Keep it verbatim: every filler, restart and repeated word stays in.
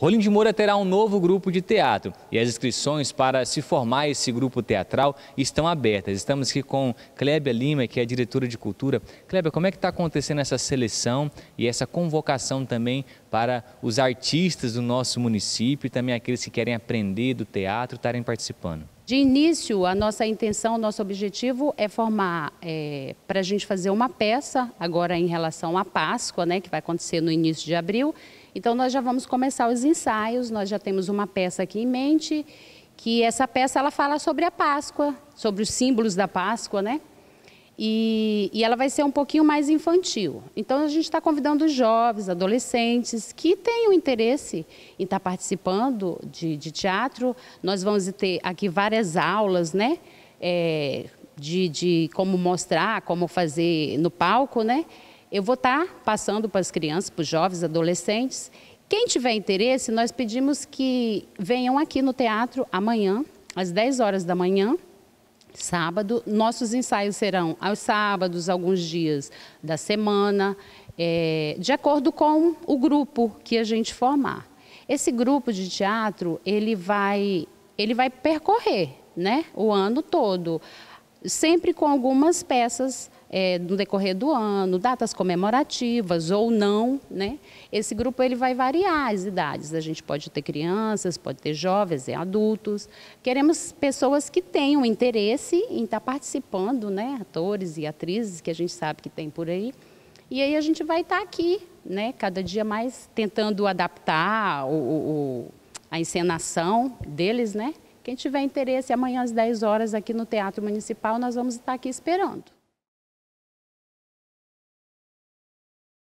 Rolim de Moura terá um novo grupo de teatro e as inscrições para se formar esse grupo teatral estão abertas. Estamos aqui com Clébia Lima, que é diretora de cultura. Clébia, como é que está acontecendo essa seleção e essa convocação também para os artistas do nosso município e também aqueles que querem aprender do teatro estarem participando? De início, a nossa intenção, o nosso objetivo é formar, é, para a gente fazer uma peça agora em relação à Páscoa, né, que vai acontecer no início de abril. Então, nós já vamos começar os ensaios, nós já temos uma peça aqui em mente, que essa peça ela fala sobre a Páscoa, sobre os símbolos da Páscoa, né? E, e ela vai ser um pouquinho mais infantil. Então, a gente está convidando jovens, adolescentes que tenham interesse em estar participando de, de teatro. Nós vamos ter aqui várias aulas, né? É, de, de como mostrar, como fazer no palco, né? Eu vou estar passando para as crianças, para os jovens, adolescentes. Quem tiver interesse, nós pedimos que venham aqui no teatro amanhã, às dez horas da manhã. Sábado, nossos ensaios serão aos sábados, alguns dias da semana, é, de acordo com o grupo que a gente formar. Esse grupo de teatro, ele vai, ele vai percorrer, né, o ano todo, sempre com algumas peças é, no decorrer do ano, datas comemorativas ou não, né? Esse grupo ele vai variar as idades, a gente pode ter crianças, pode ter jovens e adultos. Queremos pessoas que tenham interesse em estar participando, né? Atores e atrizes que a gente sabe que tem por aí. E aí a gente vai estar aqui, né? Cada dia mais tentando adaptar o, o, a encenação deles, né? Quem tiver interesse, amanhã às dez horas aqui no Teatro Municipal, nós vamos estar aqui esperando.